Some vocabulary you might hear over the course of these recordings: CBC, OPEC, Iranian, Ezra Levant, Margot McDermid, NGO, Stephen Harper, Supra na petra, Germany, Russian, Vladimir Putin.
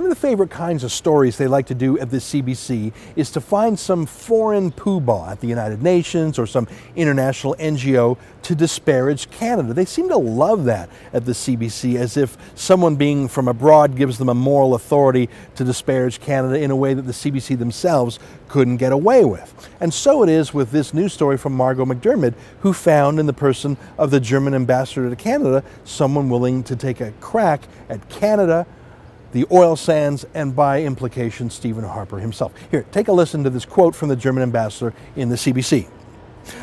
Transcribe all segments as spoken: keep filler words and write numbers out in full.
One of the favorite kinds of stories they like to do at the C B C is to find some foreign poobah at the United Nations or some international N G O to disparage Canada. They seem to love that at the C B C, as if someone being from abroad gives them a moral authority to disparage Canada in a way that the C B C themselves couldn't get away with. And so it is with this news story from Margot McDermid, who found in the person of the German ambassador to Canada someone willing to take a crack at Canada, the oil sands, and by implication, Stephen Harper himself. Here, take a listen to this quote from the German ambassador in the C B C.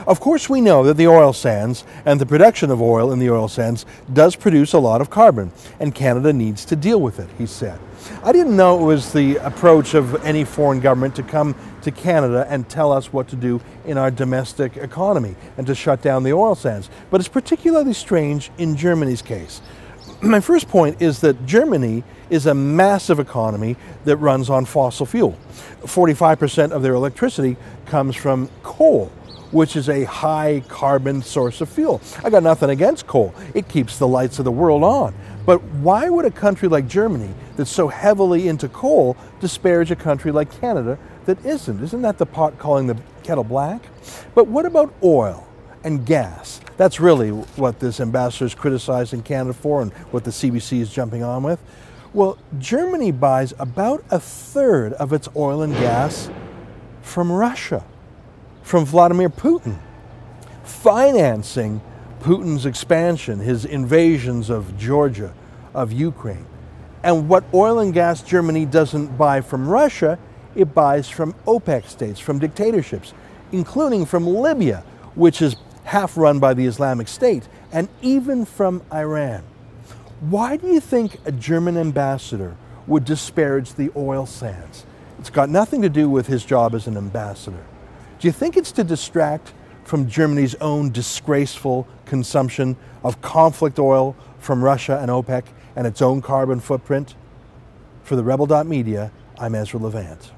"Of course we know that the oil sands and the production of oil in the oil sands does produce a lot of carbon, and Canada needs to deal with it," he said. I didn't know it was the approach of any foreign government to come to Canada and tell us what to do in our domestic economy and to shut down the oil sands, but it's particularly strange in Germany's case. My first point is that Germany is a massive economy that runs on fossil fuel. forty-five percent of their electricity comes from coal, which is a high carbon source of fuel. I got nothing against coal. It keeps the lights of the world on. But why would a country like Germany that's so heavily into coal disparage a country like Canada that isn't? Isn't that the pot calling the kettle black? But what about oil and gas? That's really what this ambassador is criticizing Canada for and what the C B C is jumping on with. Well, Germany buys about a third of its oil and gas from Russia, from Vladimir Putin, financing Putin's expansion, his invasions of Georgia, of Ukraine. And what oil and gas Germany doesn't buy from Russia, it buys from OPEC states, from dictatorships, including from Libya, which is half run by the Islamic State, and even from Iran. Why do you think a German ambassador would disparage the oil sands? It's got nothing to do with his job as an ambassador. Do you think it's to distract from Germany's own disgraceful consumption of conflict oil from Russia and OPEC and its own carbon footprint? For the rebel dot media, I'm Ezra Levant.